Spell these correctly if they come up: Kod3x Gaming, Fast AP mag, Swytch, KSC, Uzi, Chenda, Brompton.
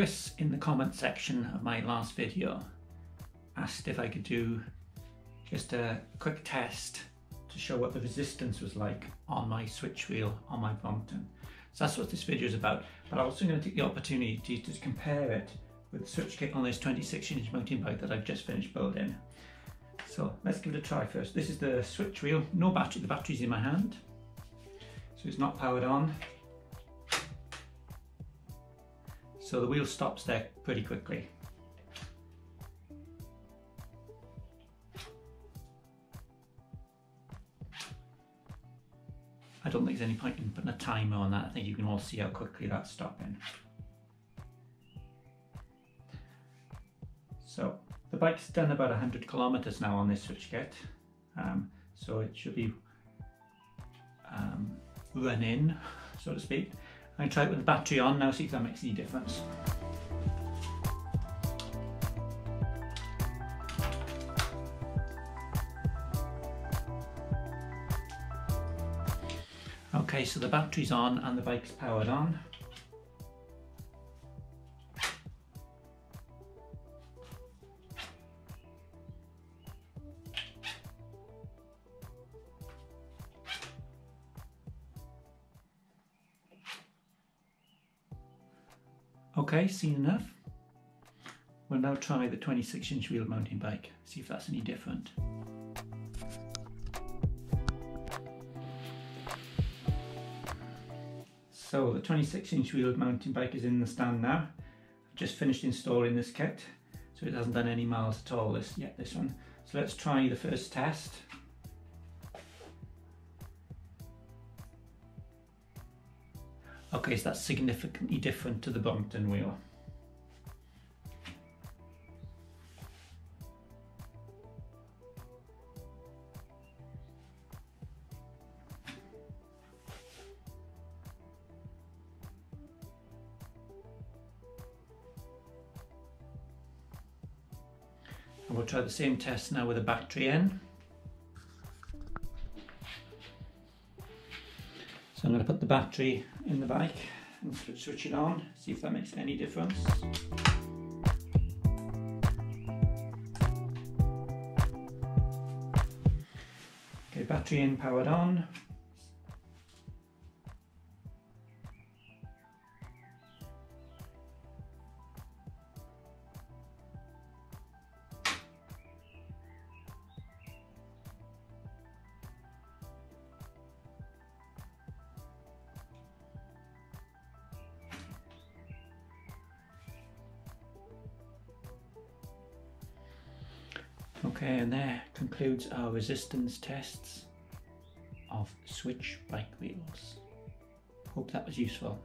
Chris in the comment section of my last video asked if I could do just a quick test to show what the resistance was like on my switch wheel on my Brompton. So that's what this video is about, but I'm also going to take the opportunity to just compare it with the switch kit on this 26-inch mountain bike that I've just finished building. So let's give it a try first. This is the switch wheel, no battery, the battery's in my hand, so it's not powered on. So the wheel stops there pretty quickly. I don't think there's any point in putting a timer on that. I think you can all see how quickly that's stopping. So the bike's done about 100 kilometers now on this switch kit, so it should be running, so to speak. I'm gonna try it with the battery on now, see if that makes any difference. Okay, so the battery's on and the bike's powered on. Okay, seen enough. We'll now try the 26-inch wheeled mountain bike, see if that's any different. So the 26-inch wheeled mountain bike is in the stand now. I've just finished installing this kit, so it hasn't done any miles at all yet this one. So let's try the first test. Okay, so that's significantly different to the Brompton wheel. And we'll try the same test now with a battery in. So I'm going to put the battery in the bike and switch it on, see if that makes any difference. Okay, battery in, powered on. Okay, and there concludes our resistance tests of Switch bike wheels. Hope that was useful.